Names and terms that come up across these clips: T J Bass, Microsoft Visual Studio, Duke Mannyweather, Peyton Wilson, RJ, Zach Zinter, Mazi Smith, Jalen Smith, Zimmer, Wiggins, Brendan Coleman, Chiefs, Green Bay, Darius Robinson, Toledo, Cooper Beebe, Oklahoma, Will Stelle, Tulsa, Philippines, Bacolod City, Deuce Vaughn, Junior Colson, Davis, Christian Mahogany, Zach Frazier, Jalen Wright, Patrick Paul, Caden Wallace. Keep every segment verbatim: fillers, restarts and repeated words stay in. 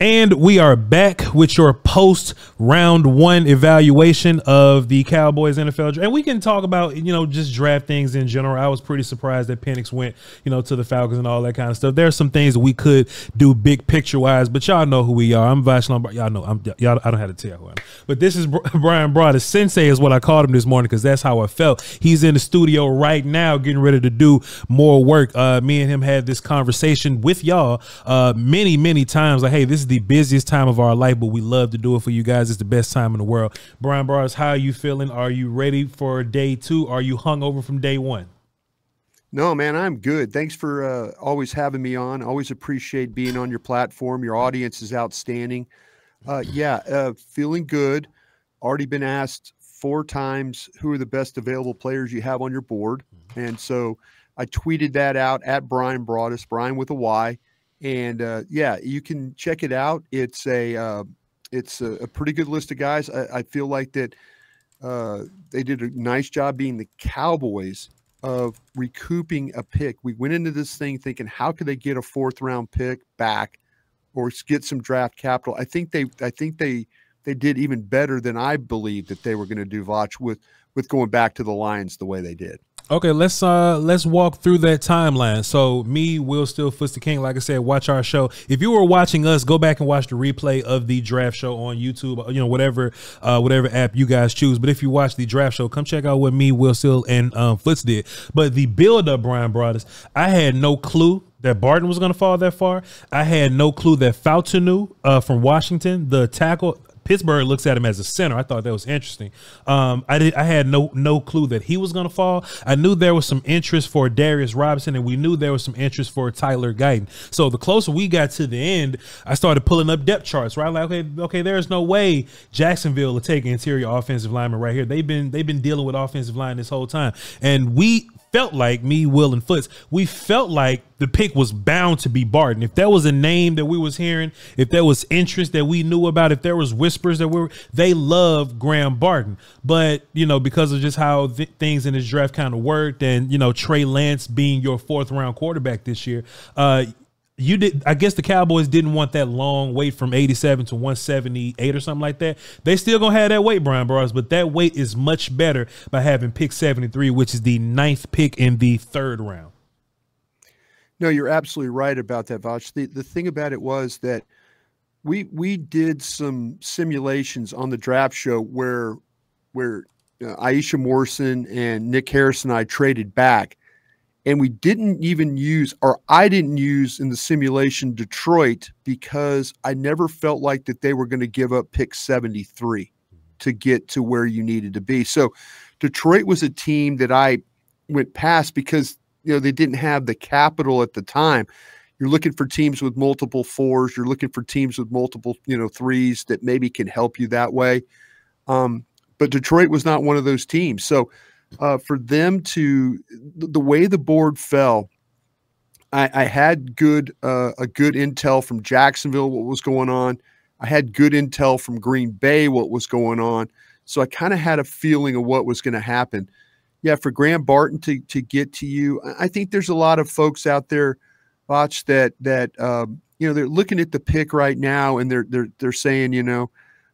And we are back with your post round one evaluation of the Cowboys N F L draft. And we can talk about, you know, just draft things in general. I was pretty surprised that Penix went, you know, to the Falcons and all that kind of stuff. There are some things we could do big picture wise, but y'all know who we are. I'm Voch Lombardi. Y'all know, I'm, y'all, I don't have to tell who I am. But this is Bryan Broaddus. Sensei is what I called him this morning because that's how I felt. He's in the studio right now getting ready to do more work. Uh, me and him had this conversation with y'all uh, many, many times. Like, hey, this is the busiest time of our life, but we love to do it for you guys. It's the best time in the world. Bryan Broaddus, how are you feeling? Are you ready for day two? Are you hungover from day one? No, man, I'm good. Thanks for uh, always having me on. Always appreciate being on your platform. Your audience is outstanding. Uh, yeah, uh, feeling good. Already been asked four times who are the best available players you have on your board. And so I tweeted that out at Bryan Broaddus, Bryan with a Y. And, uh, yeah, you can check it out. It's a, uh, it's a, a pretty good list of guys. I, I feel like that, uh, they did a nice job being the Cowboys of recouping a pick. We went into this thing thinking, how could they get a fourth round pick back or get some draft capital? I think they, I think they, they did even better than I believed that they were going to do, Voch, with, with going back to the Lions the way they did. Okay, let's uh let's walk through that timeline. So me, Will Stelle, Foots the King, like I said, watch our show. If you were watching us, go back and watch the replay of the draft show on YouTube, you know, whatever uh whatever app you guys choose. But if you watch the draft show, come check out what me, Will Stelle, and um, Foots did. But the build-up, Bryan Broaddus, I had no clue that Barton was going to fall that far. I had no clue that Fautanu uh, from Washington, the tackle, Pittsburgh looks at him as a center. I thought that was interesting. Um, I did. I had no no clue that he was going to fall. I knew there was some interest for Darius Robinson, and we knew there was some interest for Tyler Guyton. So the closer we got to the end, I started pulling up depth charts. Right, like okay, okay, there is no way Jacksonville will take an interior offensive lineman right here. They've been they've been dealing with offensive line this whole time, and we felt like, me, Will, and Foots, we felt like the pick was bound to be Barton. If there was a name that we was hearing, if there was interest that we knew about, if there was whispers that we were, they love Graham Barton. But, you know, because of just how th things in this draft kind of worked, and, you know, Trey Lance being your fourth round quarterback this year, uh, you did, I guess the Cowboys didn't want that long wait from eighty-seven to one seventy-eight or something like that. They still going to have that wait, Bryan Broaddus, but that wait is much better by having pick seventy-three, which is the ninth pick in the third round. No, you're absolutely right about that, Voch. The, the thing about it was that we we did some simulations on the draft show where, where uh, Aisha Morrison and Nick Harris and I traded back. And we didn't even use, or I didn't use in the simulation, Detroit, because I never felt like that they were going to give up pick seventy-three to get to where you needed to be. So Detroit was a team that I went past because, you know, they didn't have the capital at the time. You're looking for teams with multiple fours. You're looking for teams with multiple, you know, threes that maybe can help you that way. Um, but Detroit was not one of those teams. So Uh, for them to, the way the board fell, I, I had good uh, a good intel from Jacksonville, what was going on. I had good intel from Green Bay, what was going on. So I kind of had a feeling of what was going to happen. Yeah, for Graham Barton to to get to you, I think there's a lot of folks out there, Voch, that that um, you know, they're looking at the pick right now and they're they're they're saying, you know,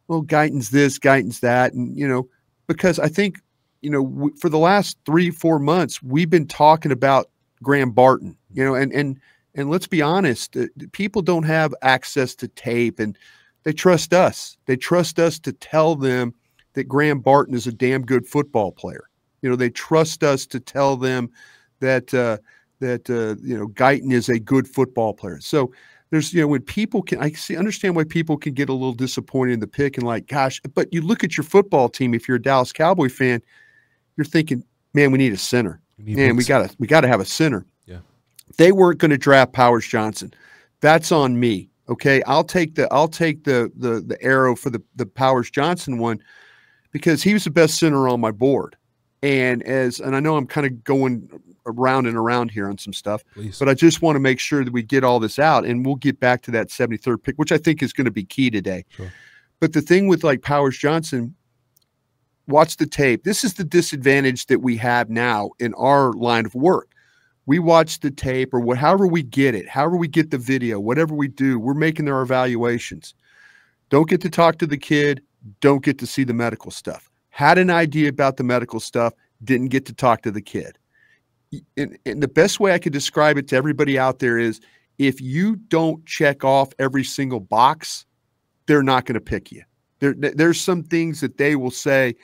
well, Guyton's this, Guyton's that, and you know, because I think, you know, for the last three, four months, we've been talking about Graham Barton, you know, and, and, and let's be honest, people don't have access to tape and they trust us. They trust us to tell them that Graham Barton is a damn good football player. You know, they trust us to tell them that, uh, that, uh, you know, Guyton is a good football player. So there's, you know, when people can, I see, understand why people can get a little disappointed in the pick and like, gosh, but you look at your football team, if you're a Dallas Cowboy fan, you're thinking, man, we need a center. We man, we gotta, we gotta have a center. Yeah, they weren't going to draft Powers Johnson. That's on me. Okay, I'll take the, I'll take the the the arrow for the the Powers Johnson one, because he was the best center on my board. And as, and I know I'm kind of going around and around here on some stuff, Please. But I just want to make sure that we get all this out, and we'll get back to that seventy-third pick, which I think is going to be key today. Sure. But the thing with like Powers Johnson, watch the tape. This is the disadvantage that we have now in our line of work. we watch the tape or what, however we get it, however we get the video, whatever we do, we're making our evaluations. Don't get to talk to the kid. Don't get to see the medical stuff. Had an idea about the medical stuff. Didn't get to talk to the kid. And, and the best way I could describe it to everybody out there is if you don't check off every single box, they're not going to pick you. There, there's some things that they will say,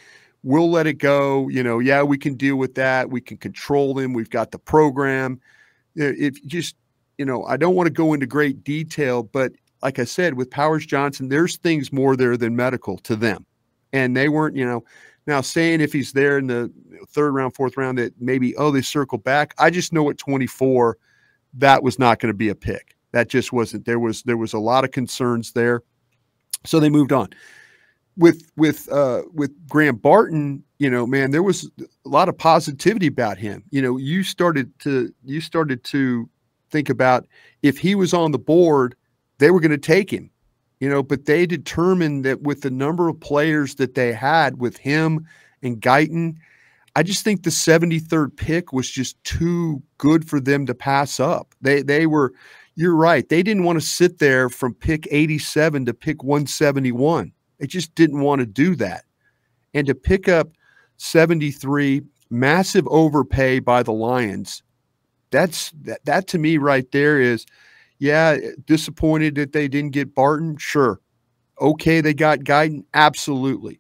we'll let it go. You know, yeah, we can deal with that. We can control them. We've got the program. If just, you know, I don't want to go into great detail, but like I said, with Powers Johnson, there's things more there than medical to them. And they weren't, you know, now saying if he's there in the third round, fourth round, that maybe, oh, they circle back. I just know at twenty-four, that was not going to be a pick. That just wasn't. There was, there was a lot of concerns there. So they moved on. With with uh, with Graham Barton, you know, man, there was a lot of positivity about him. You know, you started to you started to think about if he was on the board, they were going to take him, you know. But they determined that with the number of players that they had with him and Guyton, I just think the seventy-third pick was just too good for them to pass up. They they were, you're right, they didn't want to sit there from pick eighty-seven to pick one seventy-one. They just didn't want to do that. And to pick up seventy-three, massive overpay by the Lions, that's that, that to me right there is, yeah, disappointed that they didn't get Barton, sure. Okay, they got Guyton, absolutely.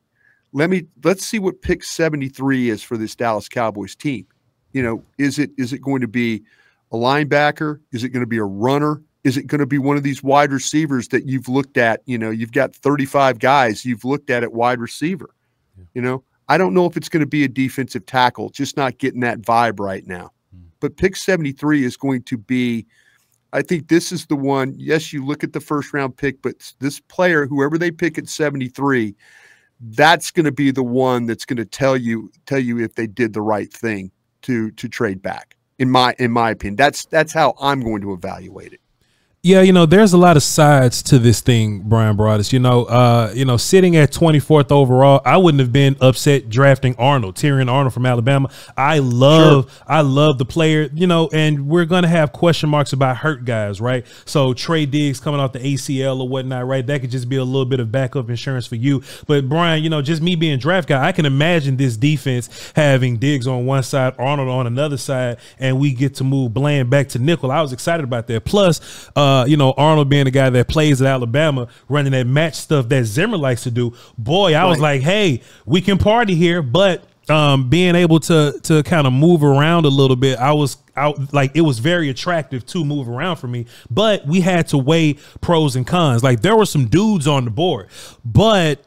Let me let's see what pick seventy-three is for this Dallas Cowboys team. You know, is it is it going to be a linebacker? Is it going to be a runner? Is it going to be one of these wide receivers that you've looked at? You know, you've got thirty-five guys you've looked at at wide receiver. Yeah. You know, I don't know if it's going to be a defensive tackle, just not getting that vibe right now. Mm. But pick seventy-three is going to be, I think this is the one, yes, you look at the first round pick, but this player, whoever they pick at seventy-three, that's going to be the one that's going to tell you, tell you if they did the right thing to, to trade back. In my, in my opinion, that's, that's how I'm going to evaluate it. Yeah, you know, there's a lot of sides to this thing, Bryan Broaddus. You know, uh, you know, sitting at twenty-fourth overall, I wouldn't have been upset drafting Arnold, Terrion Arnold from Alabama. I love, sure. I love the player, you know, and we're going to have question marks about hurt guys, right? So Trey Diggs coming off the A C L or whatnot, right? That could just be a little bit of backup insurance for you. But Bryan, you know, just me being draft guy, I can imagine this defense having Diggs on one side, Arnold on another side, and we get to move Bland back to nickel. I was excited about that. Plus, uh, Uh, you know, Arnold being the guy that plays at Alabama, running that match stuff that Zimmer likes to do. Boy, I was like, hey, we can party here, but um, being able to to kind of move around a little bit, I was out like it was very attractive to move around for me. But we had to weigh pros and cons. Like there were some dudes on the board, but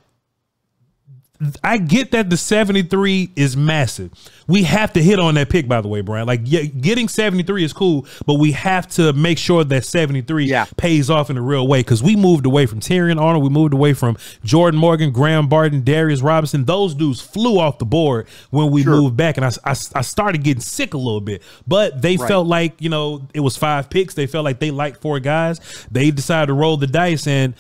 I get that the seventy-three is massive. We have to hit on that pick, by the way, Bryan. Like, yeah, getting seventy-three is cool, but we have to make sure that seventy-three yeah. pays off in a real way, because we moved away from Terrion Arnold. We moved away from Jordan Morgan, Graham Barton, Darius Robinson. Those dudes flew off the board when we sure. moved back, and I, I, I started getting sick a little bit. But they right. felt like, you know, it was five picks. They felt like they liked four guys. They decided to roll the dice, and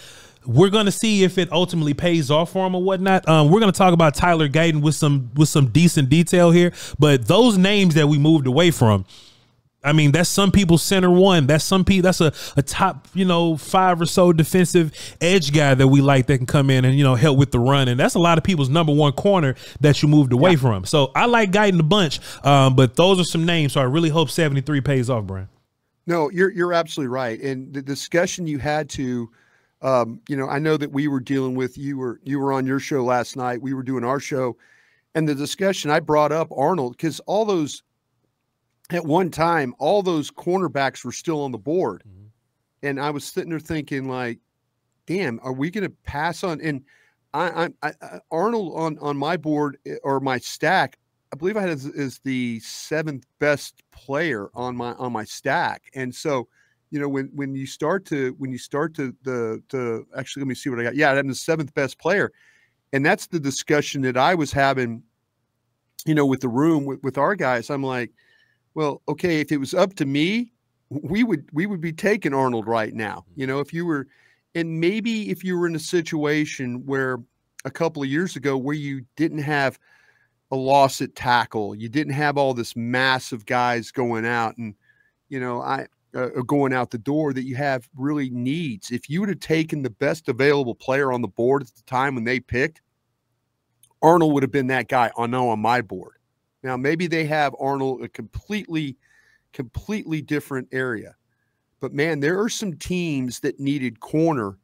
we're going to see if it ultimately pays off for him or whatnot. Um, we're going to talk about Tyler Guyton with some with some decent detail here. But those names that we moved away from, I mean, that's some people's center one. That's some people. That's a, a top, you know, five or so defensive edge guy that we like that can come in and, you know, help with the run. And that's a lot of people's number one corner that you moved away yeah. from. So I like Guyton a bunch, um, but those are some names. So I really hope seventy-three pays off, Bryan. No, you're, you're absolutely right. And the discussion you had to, Um, you know, I know that we were dealing with, you were, you were on your show last night, we were doing our show, and the discussion I brought up Arnold, because all those at one time, all those cornerbacks were still on the board. Mm-hmm. And I was sitting there thinking like, damn, are we going to pass on? And I, I, I, Arnold on, on my board or my stack, I believe I had as, as the seventh best player on my, on my stack. And so, you know, when when you start to when you start to the to actually let me see what I got. Yeah, I'm the seventh best player, and that's the discussion that I was having, you know, with the room with, with our guys. I'm like, well, okay, if it was up to me, we would we would be taking Arnold right now. You know, if you were, and maybe if you were in a situation where a couple of years ago where you didn't have a loss at tackle, you didn't have all this mass of guys going out and. you know, I uh, going out the door that you have really needs. If you would have taken the best available player on the board at the time when they picked, Arnold would have been that guy on, no, on my board. Now, maybe they have Arnold a completely, completely different area. But, man, there are some teams that needed corner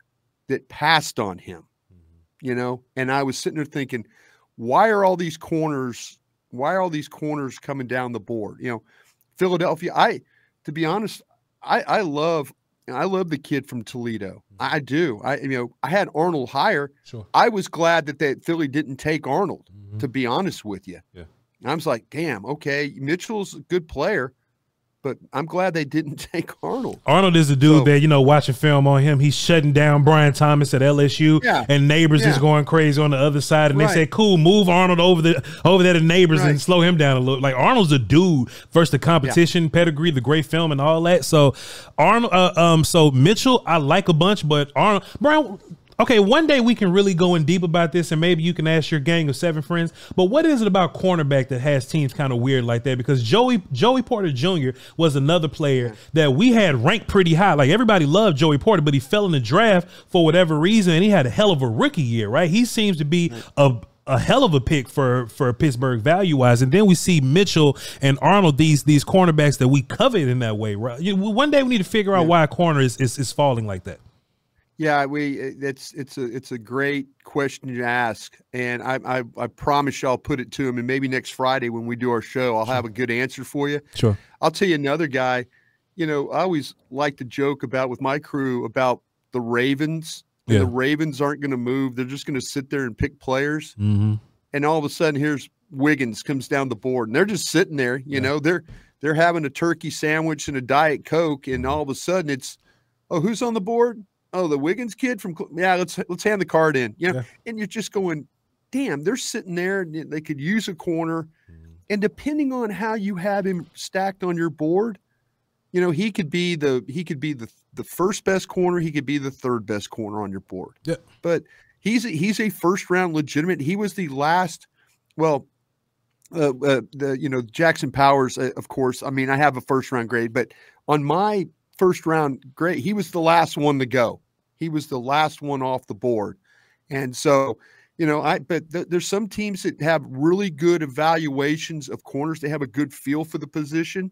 that passed on him, mm-hmm. you know. And I was sitting there thinking, why are all these corners – why are all these corners coming down the board? You know, Philadelphia, I, to be honest, I, I love, I love the kid from Toledo. I do. I, you know, I had Arnold higher. Sure. I was glad that they, Philly didn't take Arnold, mm-hmm. to be honest with you. Yeah. And I was like, damn, okay, Mitchell's a good player, but I'm glad they didn't take Arnold. Arnold is a dude so, that, you know, watching film on him, he's shutting down Brian Thomas at L S U, yeah, and Neighbors yeah. is going crazy on the other side. And right. they said, cool, move Arnold over the over there to Neighbors right. and slow him down a little. Like, Arnold's a dude, first the competition, yeah. pedigree, the great film and all that. So Arnold, uh, um, so Mitchell, I like a bunch, but Arnold, Brian, okay, one day we can really go in deep about this, and maybe you can ask your gang of seven friends, but what is it about cornerback that has teams kind of weird like that? Because Joey Joey Porter Junior was another player that we had ranked pretty high. Like, everybody loved Joey Porter, but he fell in the draft for whatever reason, and he had a hell of a rookie year, right? He seems to be a a hell of a pick for for Pittsburgh value wise, and then we see Mitchell and Arnold, these these cornerbacks that we covet in that way. Right? One day we need to figure out yeah. why a corner is, is is falling like that. Yeah, we it's it's a it's a great question to ask, and I I, I promise you I'll put it to him, and maybe next Friday when we do our show, I'll sure. have a good answer for you. Sure. I'll tell you another guy. You know, I always like to joke about with my crew about the Ravens. Yeah. The Ravens aren't going to move; they're just going to sit there and pick players. Mm-hmm. And all of a sudden, here's Wiggins comes down the board, and they're just sitting there. You yeah. know, they're they're having a turkey sandwich and a Diet Coke, and all of a sudden, it's oh, who's on the board? Oh, the Wiggins kid from yeah. Let's let's hand the card in, you know. Yeah. And you're just going, damn. They're sitting there, and they could use a corner. And depending on how you have him stacked on your board, you know, he could be the he could be the the first best corner. He could be the third best corner on your board. Yeah. But he's a, he's a first round legitimate. He was the last. Well, uh, uh, the you know Jackson Powers, uh, of course. I mean, I have a first round grade, but on my first round great. He was the last one to go. He was the last one off the board. And so, you know, I, but th there's some teams that have really good evaluations of corners. They have a good feel for the position.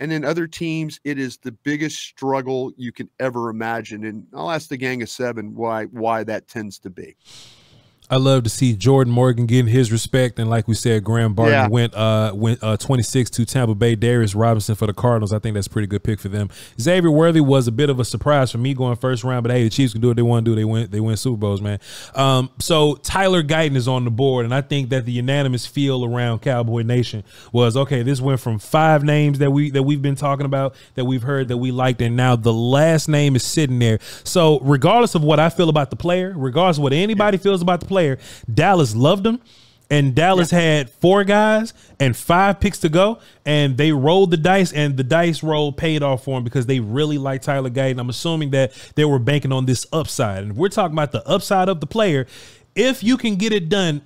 And then other teams, it is the biggest struggle you can ever imagine. And I'll ask the gang of seven why, why that tends to be. I love to see Jordan Morgan getting his respect, and like we said, Graham Barton yeah. went uh went uh twenty-six to Tampa Bay. Darius Robinson for the Cardinals. I think that's a pretty good pick for them. Xavier Worthy was a bit of a surprise for me going first round, but hey, the Chiefs can do what they want to do. They win they win Super Bowls, man. Um, so Tyler Guyton is on the board, and I think that the unanimous feel around Cowboy Nation was okay. This went from five names that we that we've been talking about that we've heard that we liked, and now the last name is sitting there. So regardless of what I feel about the player, regardless of what anybody yeah. feels about the player. Player. Dallas loved him, and Dallas yeah. had four guys and five picks to go, and they rolled the dice, and the dice roll paid off for him because they really like Tyler Guyton. I'm assuming that they were banking on this upside, and if we're talking about the upside of the player, if you can get it done,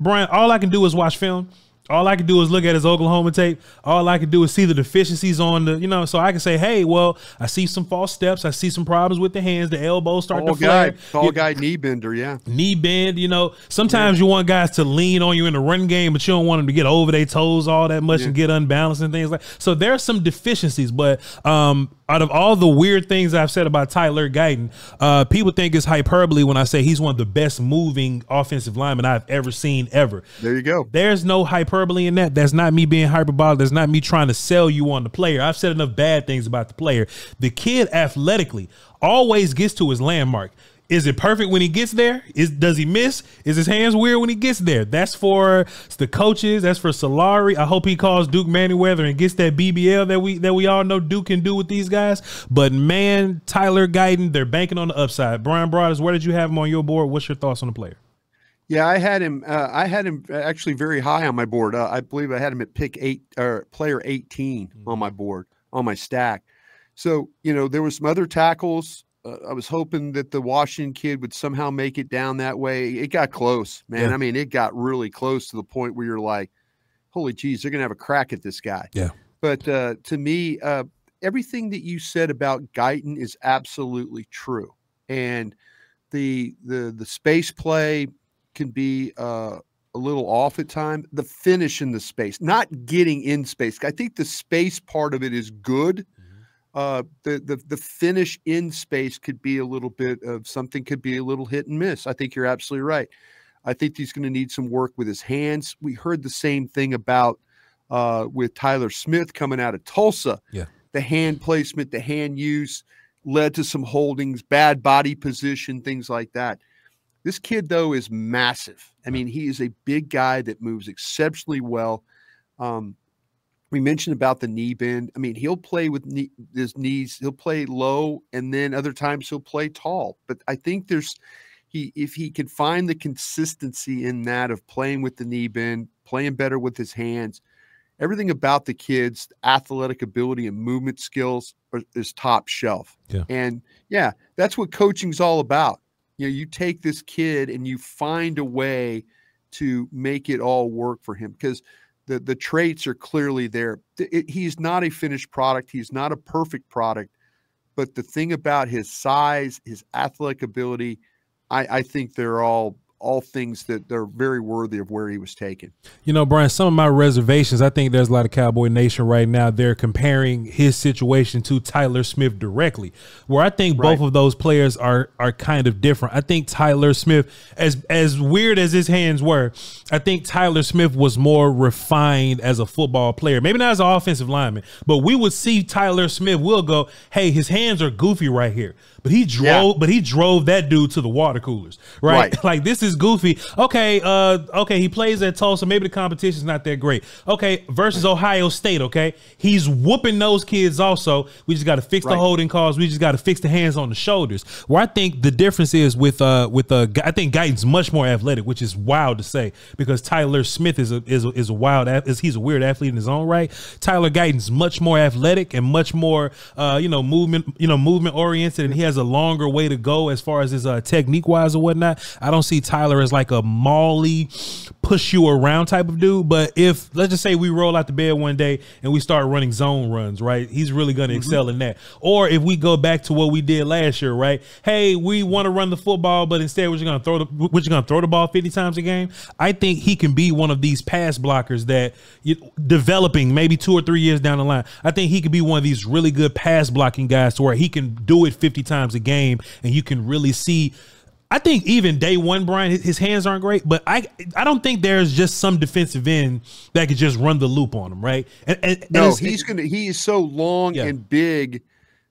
Brian, all I can do is watch film. All I can do is look at his Oklahoma tape. All I can do is see the deficiencies on the, you know, so I can say, hey, well, I see some false steps. I see some problems with the hands. The elbows start tall to flare. Guy, tall you, guy knee bender, yeah. Knee bend, you know. Sometimes yeah. you want guys to lean on you in the run game, but you don't want them to get over their toes all that much yeah. and get unbalanced and things like that. So there are some deficiencies, but um, out of all the weird things I've said about Tyler Guyton, uh, people think it's hyperbole when I say he's one of the best moving offensive linemen I've ever seen ever. There you go. There's no hyperbole. hyperbole in that. That's not me being hyperbolic. That's not me trying to sell you on the player. I've said enough bad things about the player. The kid athletically always gets to his landmark. Is it perfect when he gets there? Is does he miss? Is his hands weird when he gets there? That's for the coaches. That's for Solari. I hope he calls Duke Mannyweather and gets that B B L that we that we all know Duke can do with these guys. But man, Tyler Guyton, they're banking on the upside. Bryan Broaddus, where did you have him on your board? What's your thoughts on the player? Yeah, I had him. Uh, I had him actually very high on my board. Uh, I believe I had him at pick eight or player eighteen mm-hmm. on my board on my stack. So you know there were some other tackles. Uh, I was hoping that the Washington kid would somehow make it down that way. It got close, man. Yeah. I mean, it got really close to the point where you're like, "Holy geez, they're gonna have a crack at this guy." Yeah. But uh, to me, uh, everything that you said about Guyton is absolutely true. And the the the space play can be uh, a little off at times. The finish in the space, not getting in space. I think the space part of it is good. Uh, the, the, the finish in space could be a little bit of something, could be a little hit and miss. I think you're absolutely right. I think he's going to need some work with his hands. We heard the same thing about uh, with Tyler Smith coming out of Tulsa. Yeah. The hand placement, the hand use led to some holdings, bad body position, things like that. This kid, though, is massive. I mean, he is a big guy that moves exceptionally well. Um, We mentioned about the knee bend. I mean, he'll play with knee, his knees. He'll play low, and then other times he'll play tall. But I think there's, he if he can find the consistency in that of playing with the knee bend, playing better with his hands, everything about the kid's athletic ability and movement skills are, is top shelf. Yeah. And, yeah, that's what coaching's all about. You know, you take this kid and you find a way to make it all work for him, because – The, the traits are clearly there. It, he's not a finished product. He's not a perfect product. But the thing about his size, his athletic ability, I, I think they're all all things that they're very worthy of where he was taken. You know, Bryan, some of my reservations, I think there's a lot of Cowboy Nation right now, they're comparing his situation to Tyler Smith directly, where I think right. both of those players are are kind of different. I think Tyler Smith, as as weird as his hands were, I think Tyler Smith was more refined as a football player. Maybe not as an offensive lineman, but we would see Tyler Smith, we'll go, hey, his hands are goofy right here. But he drove, yeah. but he drove that dude to the water coolers, right? right. Like, this is goofy. Okay, uh, okay, he plays at Tulsa. Maybe the competition's not that great. Okay, versus Ohio State. Okay, he's whooping those kids. Also, we just got to fix right. the holding calls. We just got to fix the hands on the shoulders. Where I think the difference is with uh with uh I think Guyton's much more athletic, which is wild to say because Tyler Smith is a is a, is a wild is he's a weird athlete in his own right. Tyler Guyton's much more athletic and much more uh you know movement you know movement oriented, and he has a longer way to go as far as his uh, technique wise or whatnot. I don't see Tyler as like a Mauley push you around type of dude, but if let's just say we roll out the bed one day and we start running zone runs, right? He's really going to mm-hmm. excel in that. Or if we go back to what we did last year, right? Hey, we want to run the football, but instead we're just going to throw the we're just going to throw the ball fifty times a game. I think he can be one of these pass blockers that you, developing maybe two or three years down the line. I think he could be one of these really good pass blocking guys to where he can do it fifty times a game, and you can really see. I think even day one, Bryan, his hands aren't great, but I I don't think there's just some defensive end that could just run the loop on him, right? And, and, no, and he's gonna he is so long yeah. and big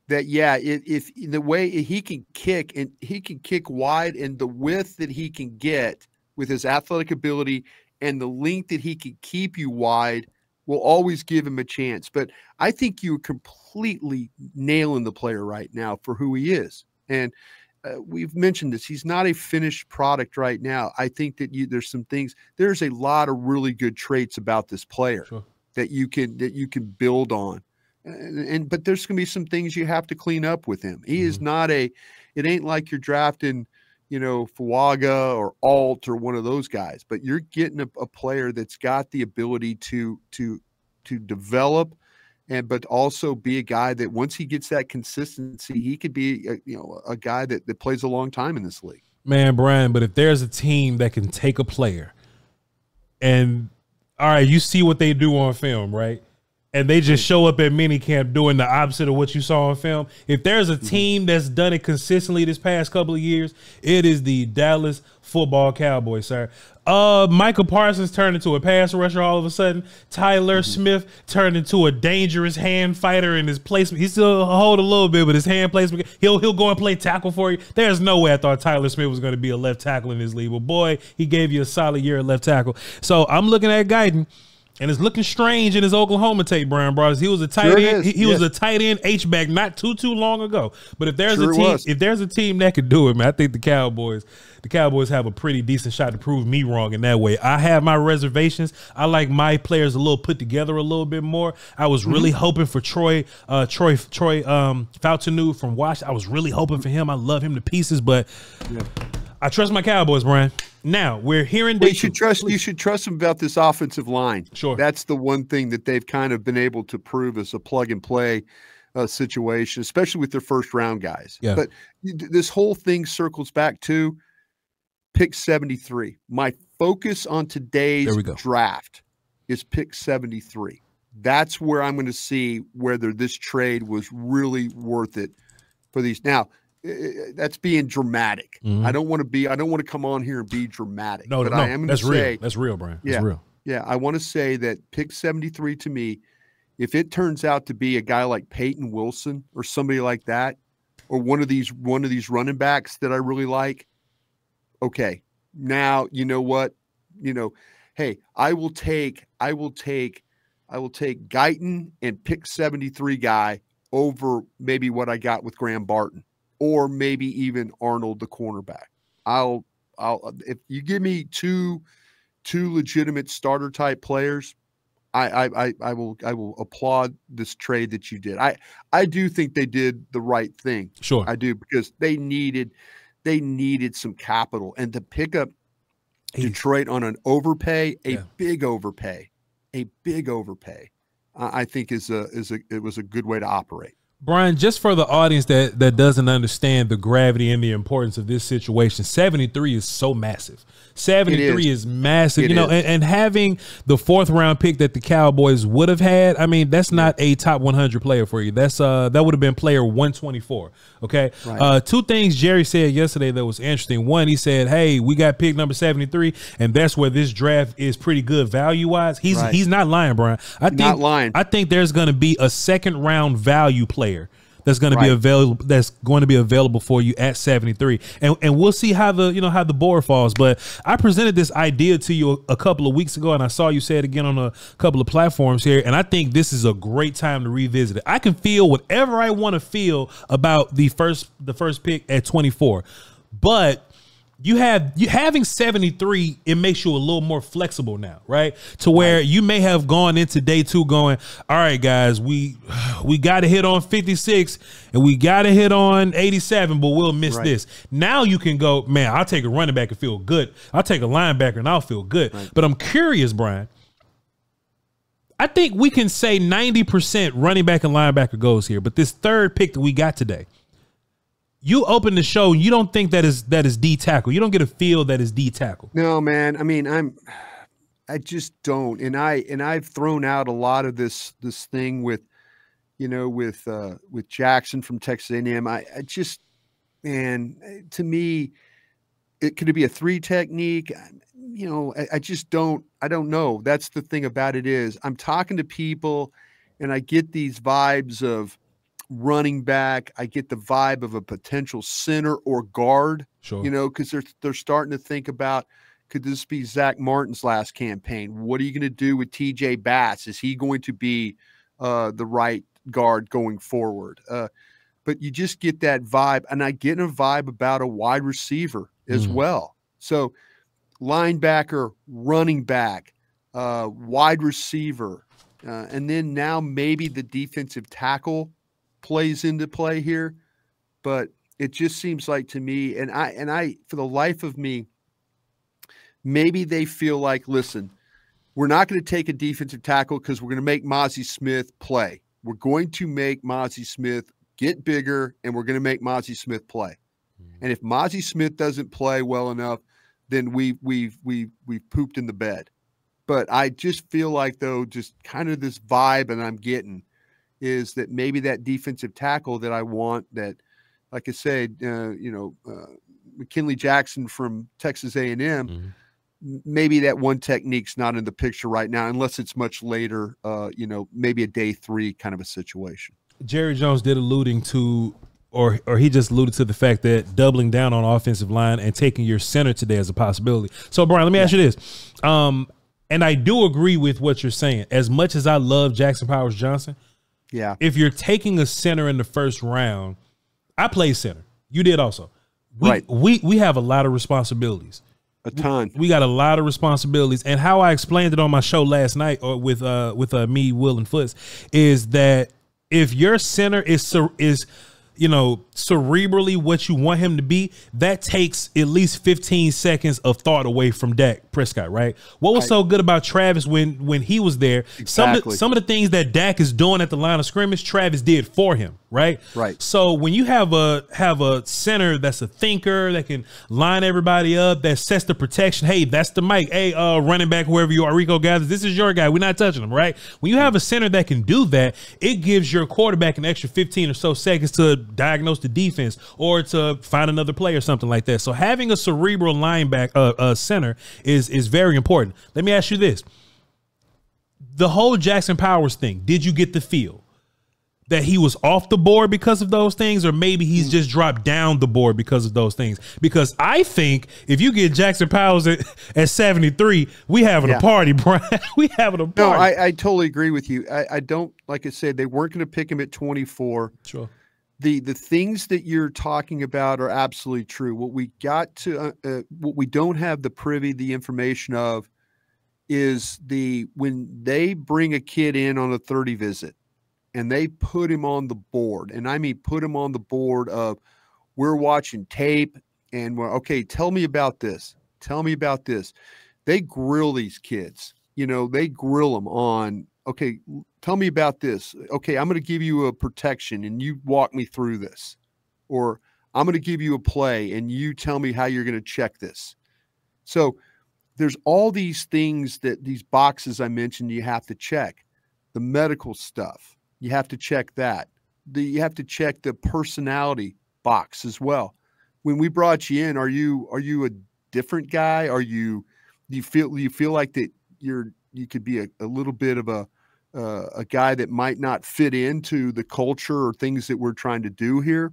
that yeah, it, if the way he can kick and he can kick wide, and the width that he can get with his athletic ability and the length that he can keep you wide will always give him a chance. But I think you're completely nailing the player right now for who he is. And uh, we've mentioned this. He's not a finished product right now. I think that you, there's some things, there's a lot of really good traits about this player sure. that you can, that you can build on. And, and but there's going to be some things you have to clean up with him. He mm-hmm. is not a, it ain't like you're drafting, you know, Fuaga or Alt or one of those guys, but you're getting a, a player that's got the ability to, to, to develop and, but also be a guy that once he gets that consistency, he could be a, you know, a guy that, that plays a long time in this league, man, Bryan. But if there's a team that can take a player and all right, you see what they do on film, right? And they just show up at minicamp doing the opposite of what you saw on film. If there's a team that's done it consistently this past couple of years, it is the Dallas Football Cowboys, sir. Uh, Michael Parsons turned into a pass rusher all of a sudden. Tyler mm-hmm. Smith turned into a dangerous hand fighter in his placement. He still hold a little bit, but his hand placement, he'll he'll go and play tackle for you. There's no way I thought Tyler Smith was going to be a left tackle in his league, but boy, he gave you a solid year at left tackle. So I'm looking at Guyton, and it's looking strange in his Oklahoma tape, Bryan Broaddus. He was a tight sure end. He, he yes. was a tight end H-back not too too long ago. But if there's sure a team, if there's a team that could do it, man, I think the Cowboys, the Cowboys have a pretty decent shot to prove me wrong in that way. I have my reservations. I like my players a little put together a little bit more. I was really mm-hmm. hoping for Troy, uh, Troy, Troy um, Fautanu from Washington. I was really hoping for him. I love him to pieces, but yeah. I trust my Cowboys, Bryan. Now we're hearing. Well, you should trust. You should trust them about this offensive line. Sure, that's the one thing that they've kind of been able to prove as a plug and play uh, situation, especially with their first round guys. Yeah. But this whole thing circles back to pick seventy-three. My focus on today's draft is pick seventy-three. That's where I'm going to see whether this trade was really worth it for these. Now, that's being dramatic. Mm-hmm. I don't want to be, I don't want to come on here and be dramatic. No, but no, I am that's real. Say, that's real, Bryan. That's yeah, real. Yeah. I want to say that pick seventy-three to me, if it turns out to be a guy like Peyton Wilson or somebody like that, or one of these, one of these running backs that I really like. Okay. Now, you know what, you know, hey, I will take, I will take, I will take Guyton and pick seventy-three guy over maybe what I got with Graham Barton, or maybe even Arnold, the cornerback. I'll, I'll, if you give me two, two legitimate starter type players, I, I, I will, I will applaud this trade that you did. I, I do think they did the right thing. Sure, I do, because they needed, they needed some capital, and to pick up Detroit on an overpay, a yeah. big overpay, a big overpay, uh, I think is a, is a, it was a good way to operate. Bryan, just for the audience that, that doesn't understand the gravity and the importance of this situation, seventy-three is so massive. seventy-three is. is massive, it you know, and, and having the fourth round pick that the Cowboys would have had, I mean, that's not a top one hundred player for you. That's uh, that would have been player one twenty-four. Okay. Right. Uh, two things Jerry said yesterday that was interesting. One, he said, hey, we got pick number seventy-three, and that's where this draft is pretty good value wise. He's right. he's not lying, Bryan. I think not lying. I think there's going to be a second round value player that's going to right. be available. That's going to be available for you at seventy-three, and and we'll see how the you know how the board falls. But I presented this idea to you a, a couple of weeks ago, and I saw you say it again on a couple of platforms here. And I think this is a great time to revisit it. I can feel whatever I want to feel about the first the first pick at twenty-four, but you have you having seventy-three. It makes you a little more flexible now, right? To where you may have gone into day two going, all right, guys, we we got to hit on fifty-six and we got to hit on eighty-seven, but we'll miss right. this. Now you can go, man, I'll take a running back and feel good. I'll take a linebacker and I'll feel good. Right. But I'm curious, Bryan, I think we can say ninety percent running back and linebacker goes here, but this third pick that we got today, you open the show, you don't think that is that is D tackle. You don't get a feel that is D tackle. No, man. I mean, I'm, I just don't. And I and I've thrown out a lot of this this thing with, you know, with uh, with Jackson from Texas A and M. I, I just, man, to me, it could it be a three technique. You know, I, I just don't. I don't know. That's the thing about it is I'm talking to people, and I get these vibes of running back. I get the vibe of a potential center or guard, sure. you know, because they're they're starting to think about, could this be Zach Martin's last campaign? What are you going to do with T J Bass? Is he going to be uh, the right guard going forward? Uh, but you just get that vibe, and I get a vibe about a wide receiver as mm. well. So linebacker, running back, uh, wide receiver, uh, and then now maybe the defensive tackle plays into play here, but it just seems like to me, and I, and I, for the life of me, maybe they feel like, listen, we're not going to take a defensive tackle because we're going to make Mazi Smith play. We're going to make Mazi Smith get bigger, and we're going to make Mazi Smith play. Mm-hmm. And if Mazi Smith doesn't play well enough, then we, we've, we've, we've pooped in the bed. But I just feel like, though, just kind of this vibe, and I'm getting is that maybe that defensive tackle that I want, that, like I said, uh, you know, uh, McKinley Jackson from Texas A and M, mm-hmm. maybe that one technique's not in the picture right now, unless it's much later, uh, you know, maybe a day three kind of a situation. Jerry Jones did alluding to, or or he just alluded to the fact that doubling down on offensive line and taking your center today is a possibility. So, Bryan, let me yeah. ask you this. Um, and I do agree with what you're saying. As much as I love Jackson Powers Johnson, yeah. if you're taking a center in the first round, I play center. You did also. We, right. We, we have a lot of responsibilities. A ton. We, we got a lot of responsibilities. And how I explained it on my show last night, or with uh with uh, me, Will, and Foots, is that if your center is is you know cerebrally what you want him to be, that takes at least fifteen seconds of thought away from Dak Prescott, right? What was I, so good about Travis when when he was there? Exactly. Some of the, some of the things that Dak is doing at the line of scrimmage, Travis did for him, right? Right. So when you have a have a center that's a thinker that can line everybody up, that sets the protection. Hey, that's the mic. Hey, uh, running back, whoever you are, Rico Gathers, this is your guy. We're not touching him, right? When you have a center that can do that, it gives your quarterback an extra fifteen or so seconds to diagnose the defense or to find another play or something like that. So having a cerebral linebacker, uh, uh, center is is very important. Let me ask you this: the whole Jackson Powers thing, did you get the feel that he was off the board because of those things, or maybe he's just dropped down the board because of those things? Because I think if you get Jackson Powers at, at seventy-three, we having yeah. a party, Brian. We having a party. No, I, I totally agree with you. I, I don't, like I said, they weren't going to pick him at twenty-four. Sure. The, the things that you're talking about are absolutely true. What we got to, uh, uh, what we don't have the privy, the information of is the, when they bring a kid in on a thirty visit, and they put him on the board. And I mean, put him on the board of, we're watching tape and we're, okay, tell me about this. Tell me about this. They grill these kids. You know, they grill them on, okay, tell me about this. Okay, I'm going to give you a protection and you walk me through this. Or I'm going to give you a play and you tell me how you're going to check this. So there's all these things that these boxes I mentioned you have to check. The medical stuff. You have to check that. The, you have to check the personality box as well. When we brought you in, are you are you a different guy? Are you do you feel you feel like that you're you could be a, a little bit of a uh, a guy that might not fit into the culture or things that we're trying to do here?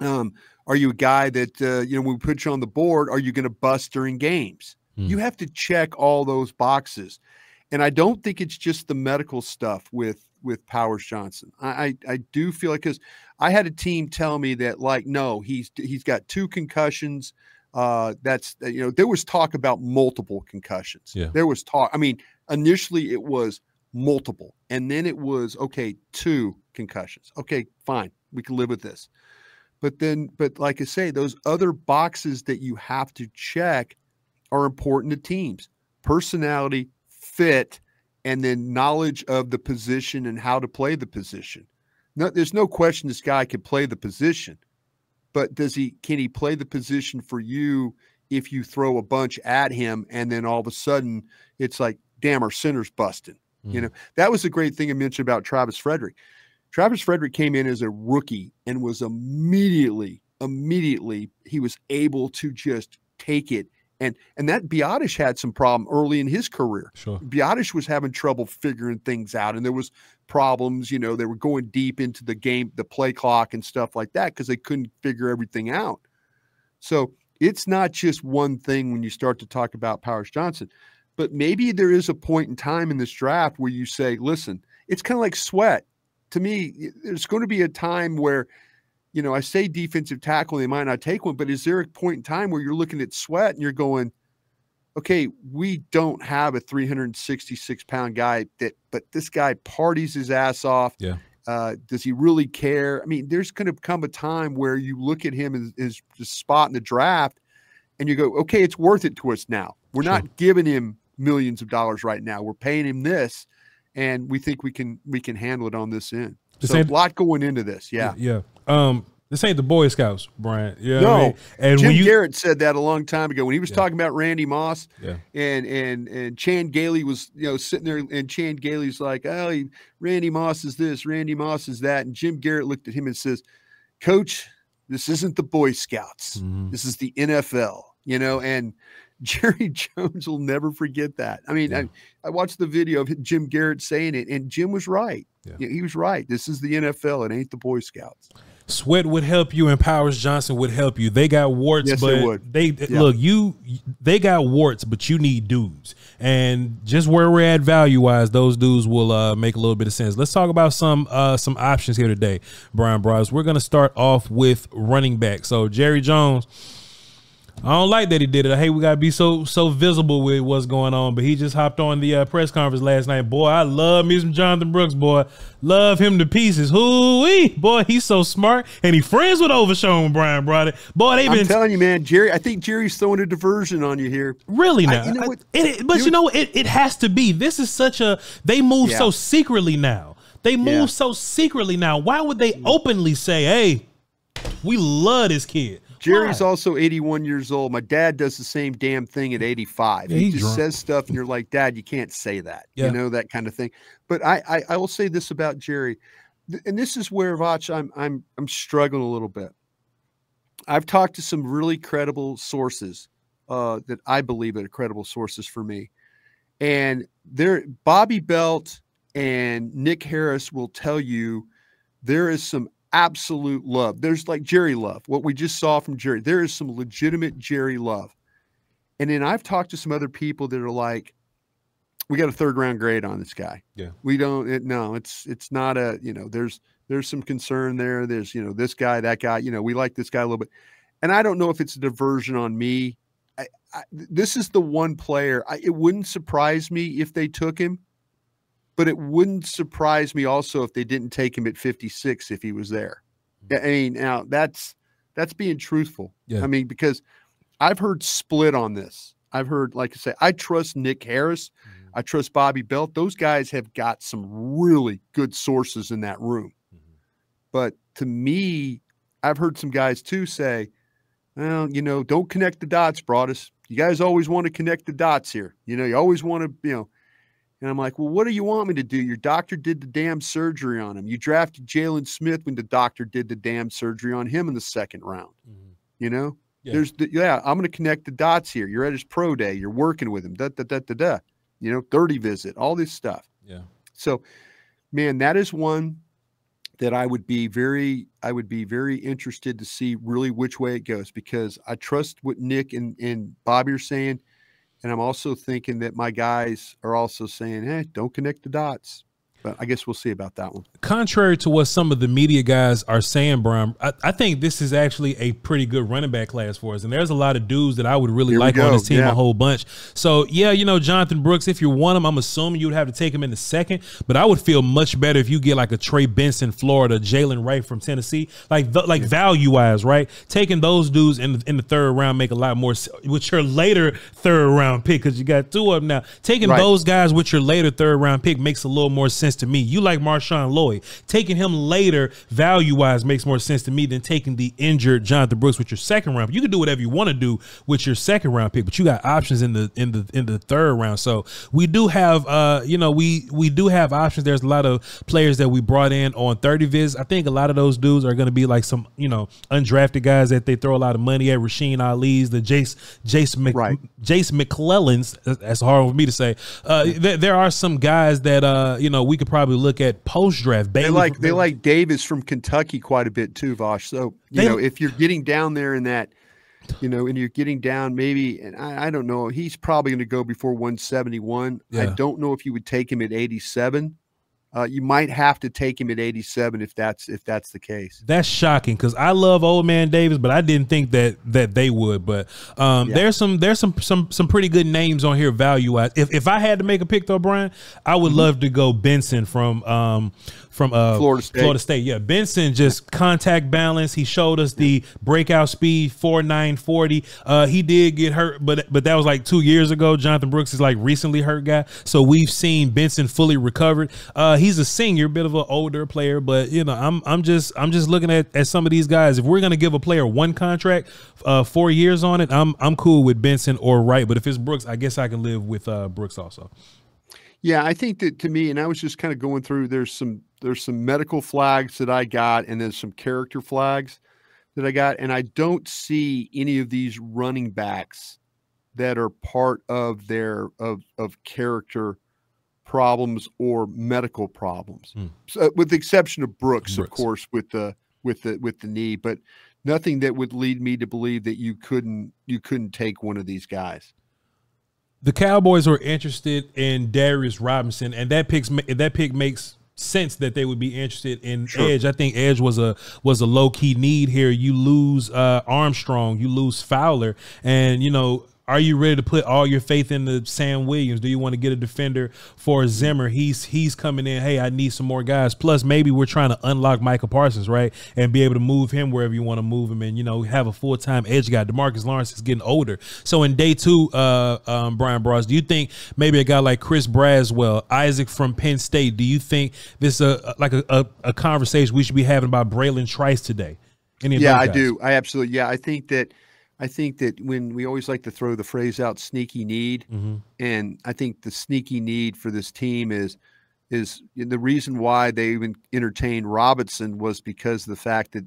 Um, are you a guy that uh, you know when we put you on the board? Are you going to bust during games? Mm. You have to check all those boxes, and I don't think it's just the medical stuff with. with Powers Johnson. I, I, I do feel like, because I had a team tell me that, like, no, he's, he's got two concussions. Uh, that's, you know, there was talk about multiple concussions. Yeah. There was talk. I mean, initially it was multiple, and then it was, okay, two concussions. Okay, fine. We can live with this. But then, but like I say, those other boxes that you have to check are important to teams: personality, fit, and then knowledge of the position and how to play the position. No, there's no question this guy can play the position, but does he? Can he play the position for you if you throw a bunch at him and then all of a sudden it's like, damn, our center's busting? Mm. You know, that was the great thing I mentioned about Travis Frederick. Travis Frederick came in as a rookie and was immediately, immediately he was able to just take it. And and that Biotish had some problem early in his career. Sure. Biotish was having trouble figuring things out, and there was problems. You know, they were going deep into the game, the play clock, and stuff like that because they couldn't figure everything out. So it's not just one thing when you start to talk about Powers Johnson, but maybe there is a point in time in this draft where you say, "Listen, it's kind of like Sweat." To me, there's going to be a time where, you know, I say defensive tackle, they might not take one, but is there a point in time where you're looking at Sweat and you're going, okay, we don't have a three hundred sixty-six pound guy that, but this guy parties his ass off. Yeah. Uh, does he really care? I mean, there's going to come a time where you look at him as, as the spot in the draft and you go, okay, it's worth it to us now. We're sure. not giving him millions of dollars right now. We're paying him this, and we think we can, we can handle it on this end. This so a lot going into this, yeah. Yeah. Um, this ain't the Boy Scouts, Brian. Yeah. You know no. I mean? And Jim when you, Garrett said that a long time ago when he was yeah. talking about Randy Moss yeah. and and and Chan Gailey was, you know, sitting there, and Chan Gailey's like, oh, he, Randy Moss is this, Randy Moss is that. And Jim Garrett looked at him and says, Coach, this isn't the Boy Scouts. Mm-hmm. This is the N F L, you know, and Jerry Jones will never forget that. I mean, yeah. I, I watched the video of Jim Garrett saying it, and Jim was right. Yeah. He was right. This is the N F L. It ain't the Boy Scouts. Sweat would help you, and Powers Johnson would help you. They got warts, yes, but they, they yeah. look you. They got warts, but you need dudes. And just where we're at value wise, those dudes will uh, make a little bit of sense. Let's talk about some uh, some options here today, Bryan Broaddus. We're gonna start off with running back. So Jerry Jones. I don't like that he did it. I hate we gotta be so so visible with what's going on. But he just hopped on the uh, press conference last night. Boy, I love me some Jonathan Brooks. Boy, love him to pieces. Hoo-wee, boy, he's so smart, and he friends with Overshawn, Bryan Broaddus. Boy, they've been I'm telling you, man, Jerry. I think Jerry's throwing a diversion on you here. Really now, I, you know what, I, it, it, but you know it. It has to be. This is such a they move yeah. so secretly now. They move yeah. so secretly now. Why would they openly say, "Hey, we love this kid"? Jerry's Why? also eighty-one years old. My dad does the same damn thing at eighty-five. Yeah, he just drunk. says stuff, and you're like, Dad, you can't say that. Yeah. You know, that kind of thing. But I, I, I will say this about Jerry, and this is where, Voch, I'm, I'm, I'm struggling a little bit. I've talked to some really credible sources uh, that I believe are credible sources for me, and there, Bobby Belt and Nick Harris will tell you there is some absolute love. There's like Jerry love, what we just saw from Jerry. There is some legitimate Jerry love. And then I've talked to some other people that are like, we got a third round grade on this guy. Yeah. We don't, it, no, it's, it's not a, you know, there's, there's some concern there. There's, you know, this guy, that guy, you know, we like this guy a little bit. And I don't know if it's a diversion on me. I, I, this is the one player. I, it wouldn't surprise me if they took him. But it wouldn't surprise me also if they didn't take him at fifty-six if he was there. I mean, now that's that's being truthful. Yeah. I mean, because I've heard split on this. I've heard, like I say, I trust Nick Harris. Mm-hmm. I trust Bobby Belt. Those guys have got some really good sources in that room. Mm-hmm. But to me, I've heard some guys too say, well, you know, don't connect the dots, Broaddus. You guys always want to connect the dots here. You know, you always want to, you know. And I'm like, well, what do you want me to do? Your doctor did the damn surgery on him. You drafted Jalen Smith when the doctor did the damn surgery on him in the second round. Mm-hmm. You know, yeah. there's, the, yeah, I'm going to connect the dots here. You're at his pro day. You're working with him. Da, da, da, da, da. You know, thirty visit, all this stuff. Yeah. So, man, that is one that I would be very, I would be very interested to see really which way it goes, because I trust what Nick and, and Bobby are saying. And I'm also thinking that my guys are also saying, hey, don't connect the dots. But I guess we'll see about that one. Contrary to what some of the media guys are saying, Brian, I, I think this is actually a pretty good running back class for us. And there's a lot of dudes that I would really Here like on this team, yeah. a whole bunch. So, yeah, you know, Jonathan Brooks, if you want him, I'm assuming you'd have to take him in the second. But I would feel much better if you get like a Trey Benson, Florida, Jalen Wright from Tennessee, like the, like yeah. value-wise, right? Taking those dudes in, in the third round make a lot more – with your later third-round pick, because you got two of them now. Taking right. those guys with your later third-round pick makes a little more sense to me. You like Marshawn Lloyd. Taking him later value-wise makes more sense to me than taking the injured Jonathan Brooks with your second round. You can do whatever you want to do with your second round pick, but you got options in the in the in the third round. So we do have uh you know we we do have options. There's a lot of players that we brought in on thirty viz. I think a lot of those dudes are going to be like some you know undrafted guys that they throw a lot of money at. Rasheen Ali's, the Jace Jace Mc, right. Jace McClellans. That's hard for me to say. Uh, th there are some guys that uh you know. we could probably look at post-draft. They like they like Davis from Kentucky quite a bit too, Voch. So, you they, know, if you're getting down there in that, you know, and you're getting down maybe, and I, I don't know, he's probably going to go before one seventy-one. Yeah. I don't know if you would take him at eighty-seven. Uh, you might have to take him at eighty-seven if that's if that's the case. That's shocking because I love old man Davis, but I didn't think that that they would. But um, yeah. there's some there's some some some pretty good names on here value wise. If if I had to make a pick though, Brian, I would mm-hmm. love to go Benson from um from uh, Florida State. Florida State, yeah. Benson just contact balance. He showed us the breakout speed four nine forty. Uh, he did get hurt, but but that was like two years ago. Jonathan Brooks is like recently hurt guy, so we've seen Benson fully recovered. Uh, he He's a senior, bit of an older player, but you know, I'm I'm just I'm just looking at, at some of these guys. If we're gonna give a player one contract, uh, four years on it, I'm I'm cool with Benson or Wright. But if it's Brooks, I guess I can live with uh, Brooks also. Yeah, I think that to me, and I was just kind of going through. There's some there's some medical flags that I got, and there's some character flags that I got, and I don't see any of these running backs that are part of their of of character problems or medical problems, mm. so, with the exception of Brooks, Brooks, of course, with the with the with the knee, but nothing that would lead me to believe that you couldn't you couldn't take one of these guys. The Cowboys were interested in Darius Robinson, and that picks that pick makes sense that they would be interested in sure. edge. I think edge was a was a low key need here. You lose uh, Armstrong, you lose Fowler, and you know. Are you ready to put all your faith into Sam Williams? Do you want to get a defender for Zimmer? He's he's coming in, hey, I need some more guys. Plus, maybe we're trying to unlock Michael Parsons, right, and be able to move him wherever you want to move him and, you know, have a full-time edge guy. DeMarcus Lawrence is getting older. So in day two, uh, um, Bryan Broaddus, do you think maybe a guy like Chris Braswell, Isaac from Penn State, do you think this is a, like a, a, a conversation we should be having about Braylon Trice today? Any of yeah, I do. I absolutely – yeah, I think that – I think that when we always like to throw the phrase out, sneaky need, mm-hmm. and I think the sneaky need for this team is is the reason why they even entertained Robinson was because of the fact that,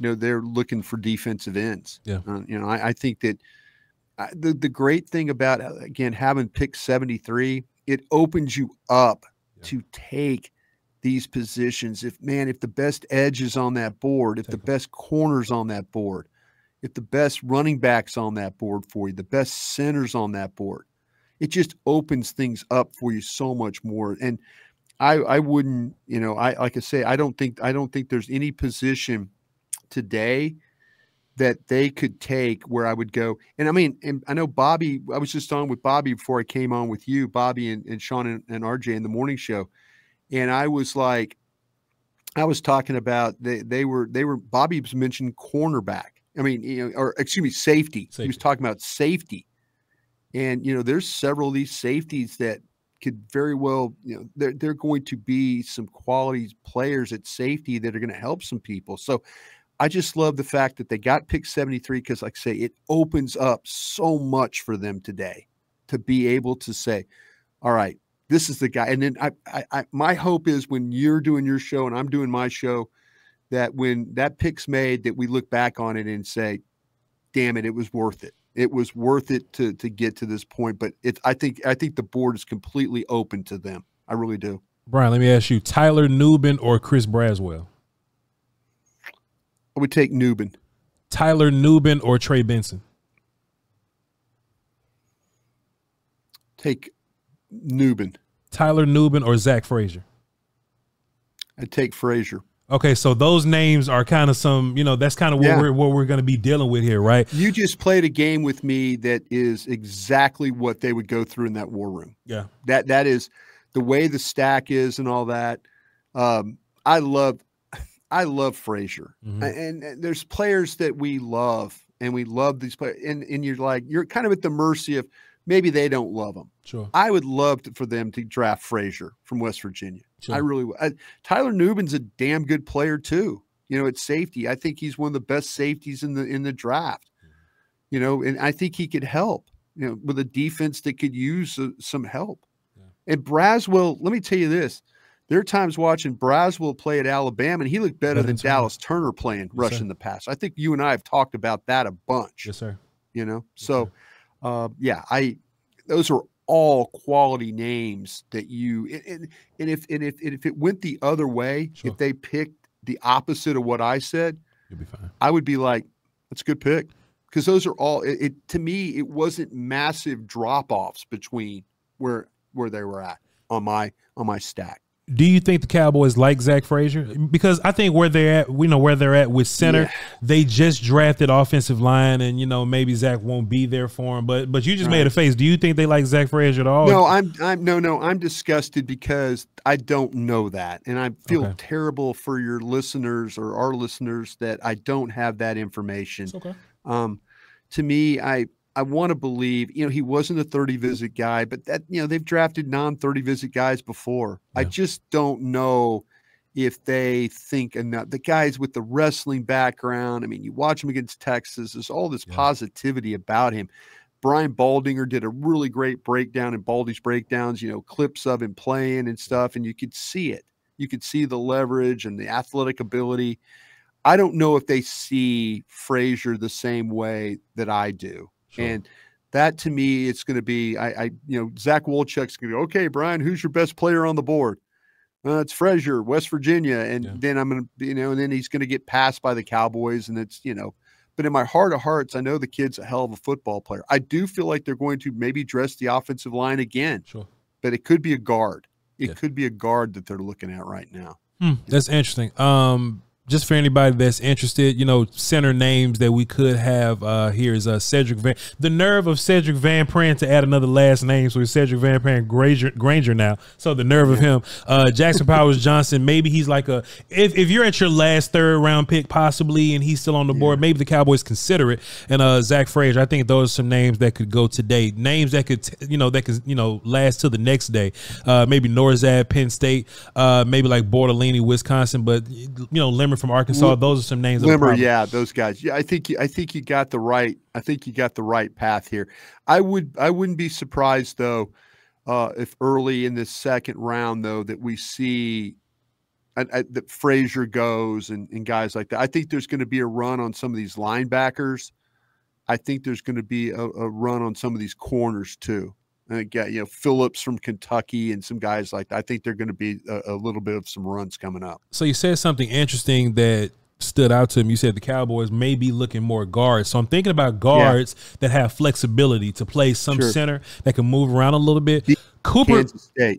you know, they're looking for defensive ends. Yeah. Uh, you know, I, I think that I, the, the great thing about, again, having pick seventy-three, it opens you up yeah. to take these positions. If, man, if the best edge is on that board, if take the them. best corner's on that board, if the best running backs on that board for you, the best centers on that board, it just opens things up for you so much more. And I, I wouldn't, you know, I like I say, I don't think I don't think there's any position today that they could take where I would go. And I mean, and I know Bobby. I was just on with Bobby before I came on with you, Bobby and, and Sean and, and R J in the morning show, and I was like, I was talking about they they were they were Bobby was mentioned cornerback. I mean, you know, or excuse me, safety. safety. He was talking about safety. And, you know, there's several of these safeties that could very well, you know, they're, they're going to be some quality players at safety that are going to help some people. So I just love the fact that they got pick seventy-three because, like I say, it opens up so much for them today to be able to say, all right, this is the guy. And then I, I, I my hope is when you're doing your show and I'm doing my show, that when that pick's made, that we look back on it and say, damn it, it was worth it. It was worth it to to get to this point. But it, I think I think the board is completely open to them. I really do. Bryan, let me ask you, Tyler Nubin or Chris Braswell? I would take Nubin. Tyler Nubin or Trey Benson? Take Nubin. Tyler Nubin or Zach Frazier? I'd take Frazier. Okay, so those names are kind of some, you know, that's kind of what yeah. we're what we're going to be dealing with here, right? You just played a game with me that is exactly what they would go through in that war room. Yeah, that that is the way the stack is and all that. Um, I love, I love Frazier, mm-hmm. and, and there's players that we love, and we love these players, and and you're like you're kind of at the mercy of maybe they don't love them. Sure, I would love to, for them to draft Frazier from West Virginia. Sure. I really would. I, Tyler Nubin's a damn good player too. You know, at safety, I think he's one of the best safeties in the in the draft. You know, and I think he could help. You know, with a defense that could use uh, some help. Yeah. And Braswell, let me tell you this: there are times watching Braswell play at Alabama, and he looked better, better than, than Dallas Turner playing yes, rushing sir. the pass. I think you and I have talked about that a bunch. Yes, sir. You know, yes, so uh, yeah, I those are. all quality names that you and, and if and if and if it went the other way, sure. if they picked the opposite of what I said, you'll be fine. I would be like, that's a good pick, because those are all. It, it to me, it wasn't massive drop offs between where where they were at on my on my stack. Do you think the Cowboys like Zach Frazier? Because I think where they're at, we know where they're at with center. Yeah. They just drafted offensive line, and you know maybe Zach won't be there for him. But but you just right. made a face. Do you think they like Zach Frazier at all? No, I'm I'm no no I'm disgusted because I don't know that, and I feel okay. terrible for your listeners or our listeners that I don't have that information. It's okay. Um, to me, I. I want to believe, you know, he wasn't a thirty visit guy, but that, you know, they've drafted non thirty visit guys before. Yeah. I just don't know if they think enough. The guys with the wrestling background, I mean, you watch him against Texas, there's all this yeah. positivity about him. Brian Baldinger did a really great breakdown in Baldy's breakdowns, you know, clips of him playing and stuff, and you could see it. You could see the leverage and the athletic ability. I don't know if they see Frazier the same way that I do. Sure. And that to me, it's going to be, I, I, you know, Zach Wolchek's going to go, okay, Bryan, who's your best player on the board? Uh, it's Frazier, West Virginia. And yeah. then I'm going to, you know, and then he's going to get passed by the Cowboys. And it's, you know, but in my heart of hearts, I know the kid's a hell of a football player. I do feel like they're going to maybe dress the offensive line again, sure. but it could be a guard. it yeah. could be a guard that they're looking at right now. Hmm, that's interesting. Um, just for anybody that's interested, you know, center names that we could have uh, here is uh, Cedric Van. The nerve of Cedric Van Pran to add another last name, so it's Cedric Van Pran Granger, Granger now. So the nerve of him. Uh, Jackson Powers Johnson, maybe he's like a if, – if you're at your last third-round pick possibly and he's still on the board, yeah. maybe the Cowboys consider it. And uh, Zach Frazier, I think those are some names that could go today, names that could, you know, that could, you know, last till the next day. Uh, maybe Norzad, Penn State, uh, maybe like Bortolini, Wisconsin, but, you know, Limmer from Arkansas. Those are some names. Limmer, yeah, those guys. Yeah, I think I think you got the right. I think you got the right path here. I would I wouldn't be surprised though uh, if early in this second round though that we see I, I, that Frazier goes and, and guys like that. I think there's going to be a run on some of these linebackers. I think there's going to be a, a run on some of these corners too. And again, you know, Phillips from Kentucky and some guys like that. I think they're going to be a, a little bit of some runs coming up. So you said something interesting that stood out to him. You said the Cowboys may be looking more guards. So I'm thinking about guards yeah. that have flexibility to play some sure. center that can move around a little bit. He Cooper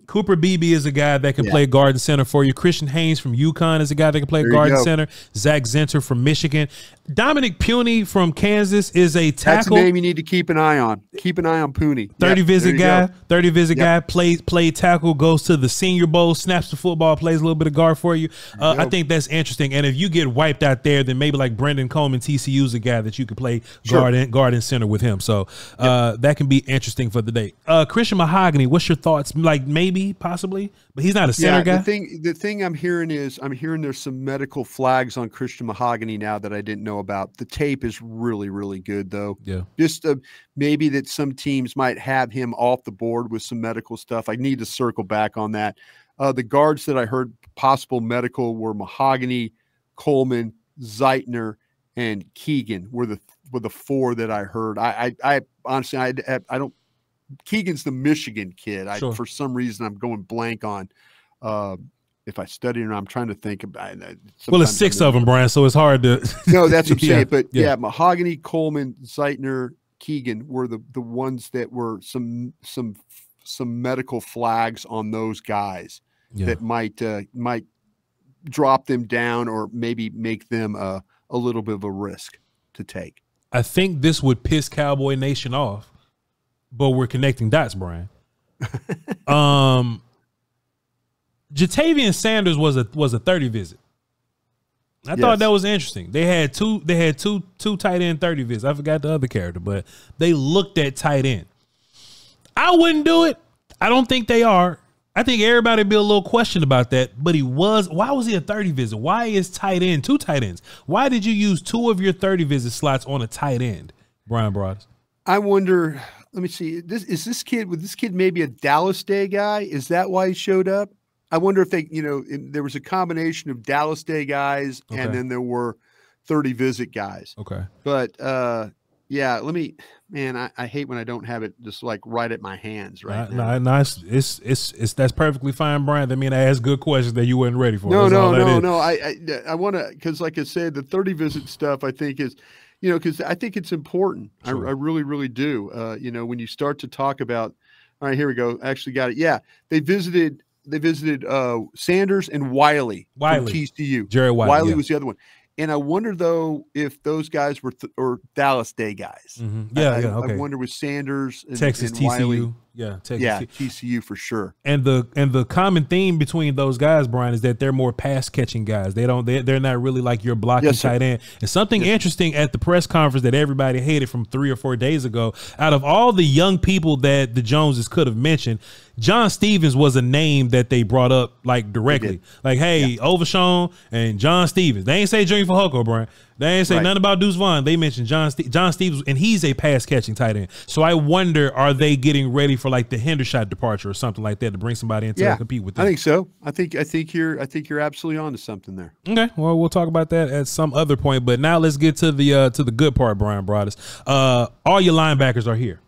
Cooper Beebe is a guy that can yeah. play guard and center for you. Christian Haynes from UConn is a guy that can play there guard and center. Zach Zinter from Michigan. Dominic Puney from Kansas is a tackle. That's a name you need to keep an eye on. Keep an eye on Puney. thirty-visit yep, guy. thirty-visit yep. guy. Plays play tackle, goes to the Senior Bowl, snaps the football, plays a little bit of guard for you. Uh, I think that's interesting. And if you get wiped out there, then maybe like Brendan Coleman, T C U, is a guy that you could play sure. guard, and, guard and center with him. So uh, yep. that can be interesting for the day. Uh, Christian Mahogany, what's your Your thoughts? Like maybe, possibly, but he's not a center yeah, guy. The thing, the thing I'm hearing is I'm hearing there's some medical flags on Christian Mahogany now that I didn't know about. The tape is really, really good though. Yeah, just uh, maybe that some teams might have him off the board with some medical stuff. I need to circle back on that. Uh, the guards that I heard possible medical were Mahogany, Coleman, Zeitner, and Keegan were the were the four that I heard. I, I, I honestly, I, I don't. Keegan's the Michigan kid. I, sure. For some reason, I'm going blank on uh, if I study or not. I'm trying to think about it. Well, it's six of them, Brian, so it's hard to. No, that's what I'm saying. Yeah. But yeah. yeah, Mahogany, Coleman, Zeitner, Keegan were the the ones that were some some some medical flags on those guys yeah. that might uh, might drop them down or maybe make them uh, a little bit of a risk to take. I think this would piss Cowboy Nation off. But we're connecting dots, Brian. um, Jatavian Sanders was a was a thirty visit. I yes. thought that was interesting. They had two. They had two two tight end thirty visits. I forgot the other character, but they looked at tight end. I wouldn't do it. I don't think they are. I think everybody would be a little questioned about that. But he was. Why was he a thirty visit? Why is tight end two tight ends? Why did you use two of your thirty visit slots on a tight end, Bryan Broaddus? I wonder. Let me see. This is this kid. Would this kid maybe a Dallas Day guy? Is that why he showed up? I wonder if they, you know, in, there was a combination of Dallas Day guys, okay. and then there were thirty visit guys. Okay. But uh, yeah, let me. Man, I, I hate when I don't have it just like right at my hands right no, now. No, no, it's, it's it's it's that's perfectly fine, Brian. That mean I asked good questions that you weren't ready for. No, that's no, no, no. I I, I want to because, like I said, the thirty visit stuff I think is. You know, because I think it's important. Sure. I, I really, really do. Uh, you know, when you start to talk about, all right, here we go. Actually, got it. Yeah, they visited. They visited uh, Sanders and Wiley. Wiley, T C U. Jerry Wiley. Wiley yeah. was the other one. And I wonder though if those guys were th or Dallas Day guys. Mm-hmm. Yeah, I, yeah. Okay. I wonder with Sanders, and, Texas, and T C U. Wiley. Yeah, Texas, yeah, T C U for sure. And the and the common theme between those guys, Brian, is that they're more pass catching guys. They don't they they're not really like your blocking yes, tight end. And something yes. interesting at the press conference that everybody hated from three or four days ago. Out of all the young people that the Joneses could have mentioned, John Stevens was a name that they brought up like directly. Like, hey, yeah. Overshawn and John Stevens. They ain't say Junior Fajoko, Brian. They ain't say right. nothing about Deuce Vaughn. They mentioned John Ste John Stevens, and he's a pass-catching tight end. So I wonder, are they getting ready for like the Hendershot departure or something like that to bring somebody in to yeah, compete with them? I think so. I think I think you're I think you're absolutely on to something there. Okay, well we'll talk about that at some other point. But now let's get to the uh, to the good part, Bryan Broaddus. Uh, all your linebackers are here.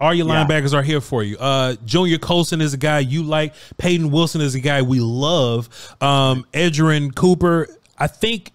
All your yeah. linebackers are here for you. Uh, Junior Colson is a guy you like. Peyton Wilson is a guy we love. Um, Edgerrin Cooper, I think.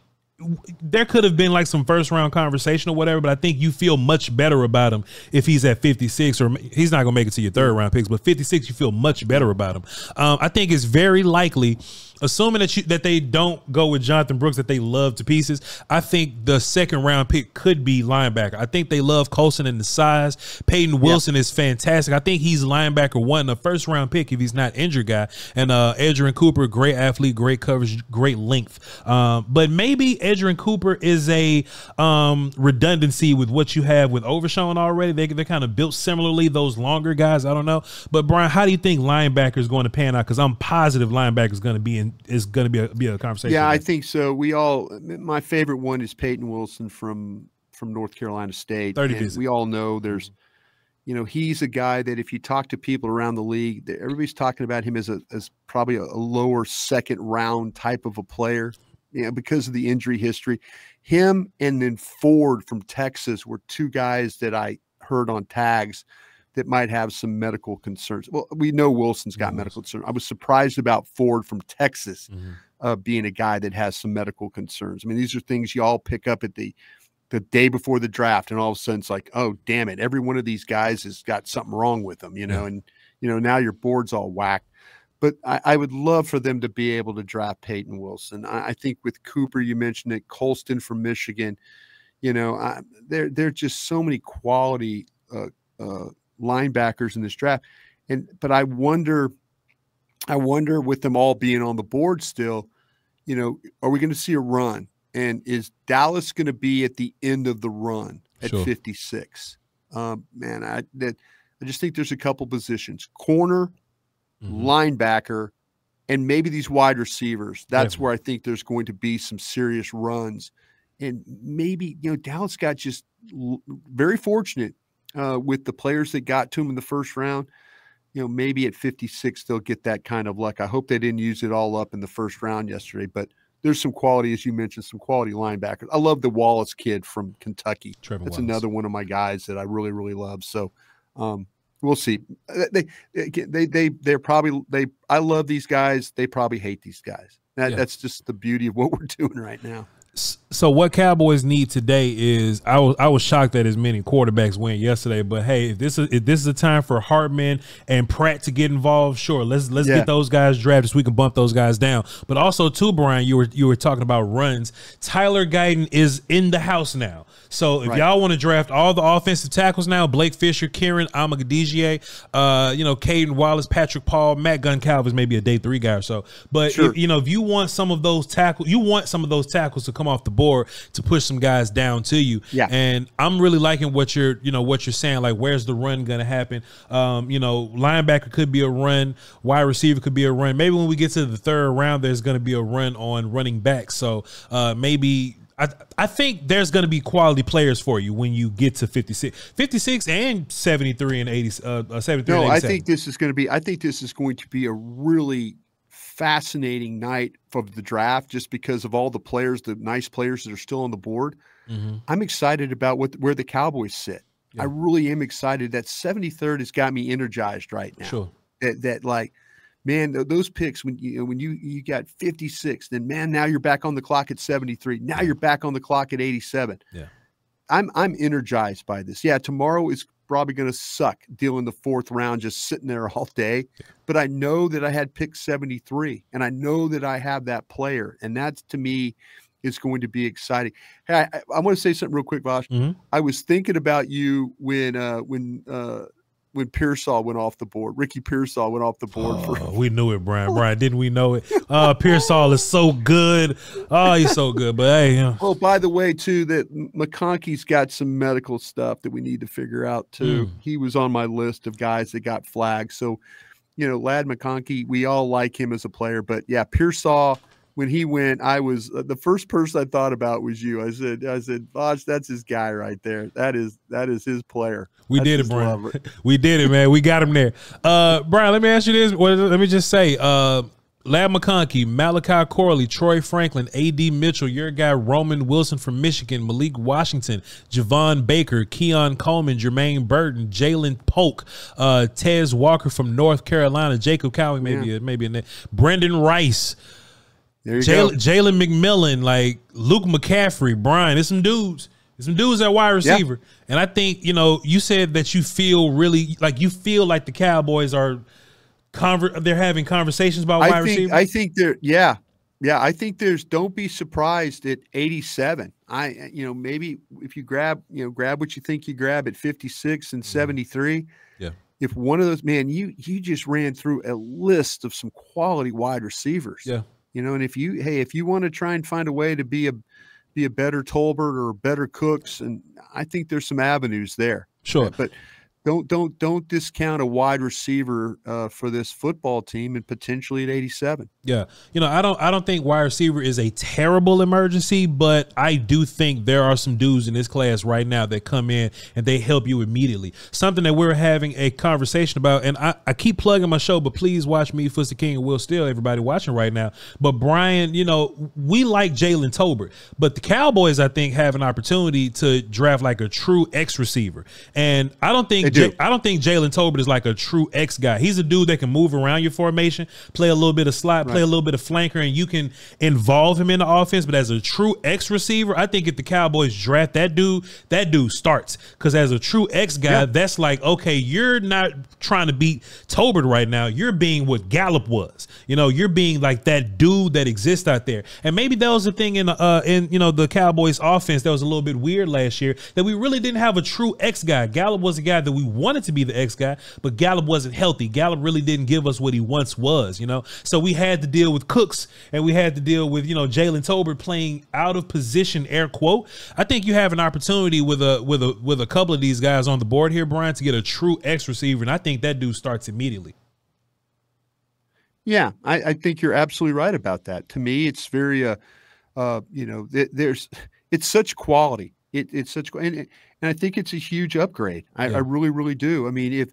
there could have been like some first round conversation or whatever, but I think you feel much better about him if he's at fifty-six, or he's not going to make it to your third round picks, but fifty-six, you feel much better about him. Um, I think it's very likely, assuming that you, that they don't go with Jonathan Brooks, that they love to pieces, I think the second round pick could be linebacker. I think they love Colson and the size. Peyton Wilson yep. is fantastic. I think he's linebacker one, the first round pick if he's not injured guy. And uh, Edgerrin Cooper, great athlete, great coverage, great length. Um, but maybe Edgerrin Cooper is a um, redundancy with what you have with Overshawn already. They, they're kind of built similarly, those longer guys. I don't know. But, Brian, how do you think linebacker is going to pan out? Because I'm positive linebacker is going to be in. Is going to be a, be a conversation. Yeah, I think so. We all, my favorite one is Peyton Wilson from from North Carolina State. And we all know there's, you know, he's a guy that if you talk to people around the league, everybody's talking about him as a as probably a lower second round type of a player, you know, because of the injury history. Him and then Ford from Texas were two guys that I heard on tags that might have some medical concerns. Well, we know Wilson's got mm-hmm. medical concerns. I was surprised about Ford from Texas mm-hmm. uh, being a guy that has some medical concerns. I mean, these are things you all pick up at the the day before the draft, and all of a sudden it's like, oh, damn it, every one of these guys has got something wrong with them, you know, yeah. and, you know, now your board's all whacked. But I, I would love for them to be able to draft Peyton Wilson. I, I think with Cooper, you mentioned it, Colston from Michigan, you know, I, there, there are just so many quality uh, uh linebackers in this draft. And but I wonder, I wonder with them all being on the board still, you know, are we going to see a run? And is Dallas going to be at the end of the run at sure. fifty-six? Um, man, I that I just think there's a couple positions: corner, mm-hmm. linebacker, and maybe these wide receivers. That's yeah. where I think there's going to be some serious runs. And maybe, you know, Dallas got just l- very fortunate. Uh, with the players that got to him in the first round, you know, maybe at fifty-six, they'll get that kind of luck. I hope they didn't use it all up in the first round yesterday, but there's some quality, as you mentioned, some quality linebackers. I love the Wallace kid from Kentucky. Trevor That's Wallace. Another one of my guys that I really, really love. So um, we'll see. They, they, they, they're probably, they, I love these guys. They probably hate these guys. That, yeah. That's just the beauty of what we're doing right now. So what Cowboys need today is I was I was shocked that as many quarterbacks went yesterday, but hey, if this is if this is a time for Hartman and Pratt to get involved, sure, let's let's yeah. get those guys drafted so we can bump those guys down. But also too, Brian, you were you were talking about runs. Tyler Guyton is in the house now. So if right. y'all want to draft all the offensive tackles now, Blake Fisher, Kieran Amadigier, uh, you know, Caden Wallace, Patrick Paul, Matt Gunn-Calvin is maybe a day three guy or so. But sure. if, you know, if you want some of those tackles, you want some of those tackles to come off the board to push some guys down to you. Yeah. And I'm really liking what you're, you know, what you're saying. Like, where's the run going to happen? Um, you know, linebacker could be a run, wide receiver could be a run. Maybe when we get to the third round, there's going to be a run on running back. So uh, maybe. I, I think there's going to be quality players for you when you get to fifty-six, fifty-six and seventy-three and eighty, uh, seventy-three. No, and I think this is going to be, I think this is going to be a really fascinating night of the draft just because of all the players, the nice players that are still on the board. Mm-hmm. I'm excited about what, where the Cowboys sit. Yeah. I really am excited. That seventy-third has got me energized right now. Sure. That, that like, man, those picks, when you when you, you got fifty-six, then, man, now you're back on the clock at seventy-three. Now you're back on the clock at eighty-seven. Yeah, I'm I'm energized by this. Yeah, tomorrow is probably going to suck dealing the fourth round, just sitting there all day. Yeah. But I know that I had pick seventy-three, and I know that I have that player, and that's, to me, is going to be exciting. Hey, I, I want to say something real quick, Voch. Mm-hmm. I was thinking about you when uh, – when, uh, when Pearsall went off the board, Ricky Pearsall went off the board. Oh, for we knew it, Brian. Brian, didn't we know it? Uh, Pearsall is so good. Oh, he's so good. But hey, you know. Oh, by the way, too, that McConkey's got some medical stuff that we need to figure out too. Mm. He was on my list of guys that got flagged. So, you know, Ladd McConkey, we all like him as a player. But yeah, Pearsall, when he went, I was uh, the first person I thought about was you. I said, I said, Voch, that's his guy right there. That is that is his player. We did it, Brian. We did it, man. We got him there. Uh, Brian, let me ask you this. Well, let me just say, uh, Ladd McConkey, Malachi Corley, Troy Franklin, A D. Mitchell, your guy Roman Wilson from Michigan, Malik Washington, Javon Baker, Keon Coleman, Jermaine Burton, Jalen Polk, uh, Tez Walker from North Carolina, Jacob Cowie, maybe, yeah. maybe, maybe in there, Brendan Rice. There you Jaylen, go. Jalen McMillan, like Luke McCaffrey, Brian. There's some dudes. There's some dudes at wide receiver. Yeah. And I think, you know, you said that you feel really like you feel like the Cowboys are conver- they're having conversations about wide receiver. I think they're yeah. Yeah, I think there's don't be surprised at eighty-seven. I you know, maybe if you grab, you know, grab what you think you grab at fifty-six and mm-hmm. seventy-three. Yeah. If one of those, man, you you just ran through a list of some quality wide receivers. Yeah. You know, and if you hey, if you want to try and find a way to be a be a better Tolbert or better Cooks, and I think there's some avenues there. Sure. Right? But don't don't don't discount a wide receiver uh, for this football team, and potentially at eighty-seven. Yeah. You know, I don't I don't think wide receiver is a terrible emergency, but I do think there are some dudes in this class right now that come in and they help you immediately. Something that we're having a conversation about, and I, I keep plugging my show, but please watch me, Foots the King, and Will Stelle, everybody watching right now. But Brian, you know, we like Jalen Tolbert, but the Cowboys, I think, have an opportunity to draft like a true X receiver. And I don't think do. J- I don't think Jalen Tolbert is like a true X guy. He's a dude that can move around your formation, play a little bit of slot, play a little bit of flanker, and you can involve him in the offense. But as a true X receiver, I think if the Cowboys draft that dude, that dude starts. Because as a true X guy, yep. that's like, okay, you're not trying to beat Tolbert right now. You're being what Gallup was. You know, you're being like that dude that exists out there. And maybe that was the thing in uh in you know the Cowboys offense that was a little bit weird last year, that we really didn't have a true X guy. Gallup was a guy that we wanted to be the X guy, but Gallup wasn't healthy. Gallup really didn't give us what he once was. You know, so we had to deal with Cooks, and we had to deal with, you know, Jalen Tolbert playing out of position, air quote. I think you have an opportunity with a with a with a couple of these guys on the board here, Brian, to get a true X receiver, and I think that dude starts immediately. Yeah, I, I think you're absolutely right about that. To me, it's very, uh, uh, you know, th- there's it's such quality. It, it's such, and, and I think it's a huge upgrade. I, yeah. I really, really do. I mean, if.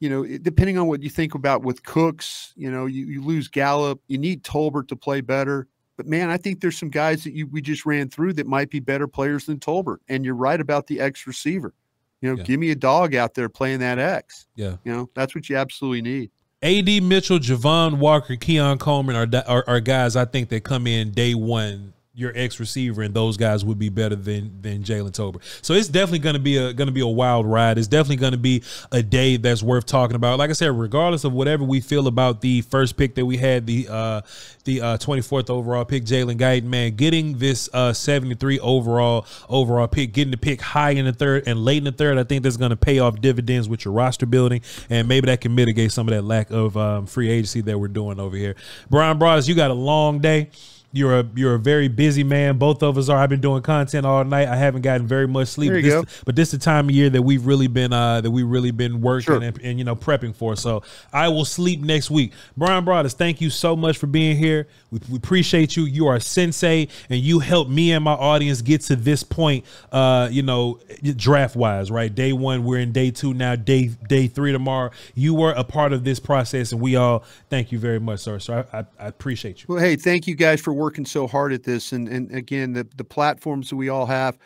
You know, depending on what you think about with Cooks, you know, you, you lose Gallup, you need Tolbert to play better. But, man, I think there's some guys that you we just ran through that might be better players than Tolbert. And you're right about the X receiver. You know, yeah. give me a dog out there playing that X. Yeah. You know, that's what you absolutely need. A D. Mitchell, Javon Walker, Keon Coleman are, are, are guys I think that come in day one. Your ex receiver, and those guys would be better than than Jalen Tolbert. So it's definitely going to be a going to be a wild ride. It's definitely going to be a day that's worth talking about. Like I said, regardless of whatever we feel about the first pick that we had, the uh, the uh, twenty-fourth overall pick, Jalen Guyton, man, getting this uh, seventy-three overall overall pick, getting the pick high in the third and late in the third, I think that's going to pay off dividends with your roster building, and maybe that can mitigate some of that lack of um, free agency that we're doing over here. Bryan Broaddus, you got a long day. You're a you're a very busy man. Both of us are. I've been doing content all night. I haven't gotten very much sleep. There you this, go. But this is the time of year that we've really been uh that we've really been working sure. and, and you know prepping for. So I will sleep next week. Bryan Broaddus, thank you so much for being here. We, we appreciate you. You are a sensei, and you helped me and my audience get to this point. Uh, you know, draft wise, right? Day one, we're in day two now. Day day three tomorrow. You were a part of this process, and we all thank you very much, sir. So I I, I appreciate you. Well, hey, thank you guys for working so hard at this, and and again, the the platforms that we all have,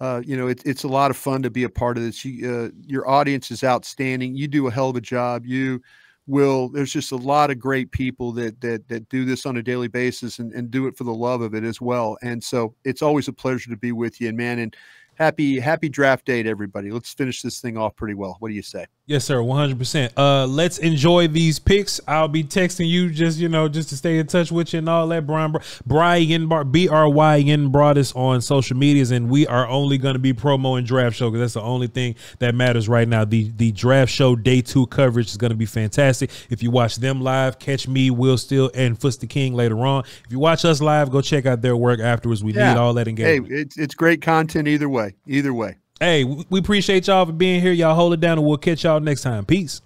uh you know, it, it's a lot of fun to be a part of this. You, uh, your audience is outstanding. You do a hell of a job. You will. There's just a lot of great people that that that do this on a daily basis, and, and do it for the love of it as well. And so it's always a pleasure to be with you, and man, and happy happy draft day to everybody. Let's finish this thing off pretty well. What do you say? Yes, sir. one hundred percent. Uh, let's enjoy these picks. I'll be texting you just, you know, just to stay in touch with you and all that. Bryan, Bryan, B R Y N Broaddus on social medias. And we are only going to be promoing draft show, because that's the only thing that matters right now. The the draft show day two coverage is going to be fantastic. If you watch them live, catch me, Will Stelle, and Foots the King later on. If you watch us live, go check out their work afterwards. We yeah. need all that engagement. Hey, it's, it's great content either way. Either way. Hey, we appreciate y'all for being here. Y'all hold it down, and we'll catch y'all next time. Peace.